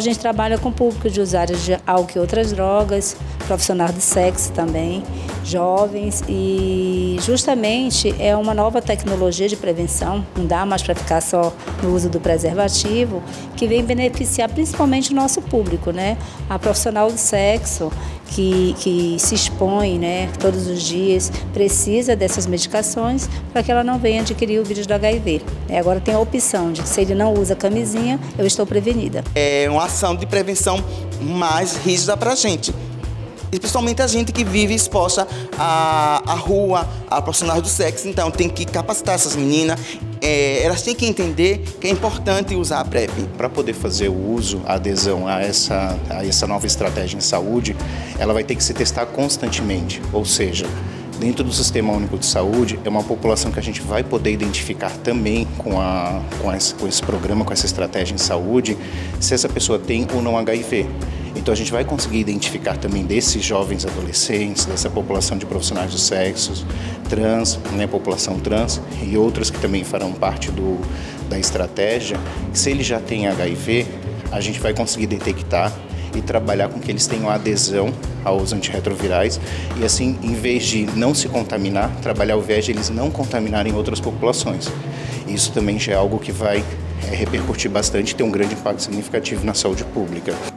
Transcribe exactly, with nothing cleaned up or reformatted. A gente trabalha com público de usuários de álcool e outras drogas, profissionais de sexo também, jovens, e justamente é uma nova tecnologia de prevenção, não dá mais para ficar só no uso do preservativo, que vem beneficiar principalmente o nosso público, né? A profissional de sexo que, que se expõe, né, todos os dias, precisa dessas medicações para que ela não venha adquirir o vírus do H I V. Agora tem a opção de que se ele não usa camisinha, eu estou prevenida. É uma ação de prevenção mais rígida para a gente, e principalmente a gente que vive exposta à, à rua, a profissionais do sexo. Então tem que capacitar essas meninas, é, elas têm que entender que é importante usar a PrEP. Para poder fazer o uso, a adesão a essa, a essa nova estratégia em saúde, ela vai ter que se testar constantemente, ou seja, dentro do Sistema Único de Saúde, é uma população que a gente vai poder identificar também com, a, com, esse, com esse programa, com essa estratégia em saúde, se essa pessoa tem ou não H I V. Então a gente vai conseguir identificar também desses jovens adolescentes, dessa população de profissionais do sexo, trans, né, população trans e outras que também farão parte do, da estratégia, que se ele já tem H I V, a gente vai conseguir detectar e trabalhar com que eles tenham adesão aos antirretrovirais e assim, em vez de não se contaminar, trabalhar o viés de eles não contaminarem outras populações. Isso também já é algo que vai é, repercutir bastante e ter um grande impacto significativo na saúde pública.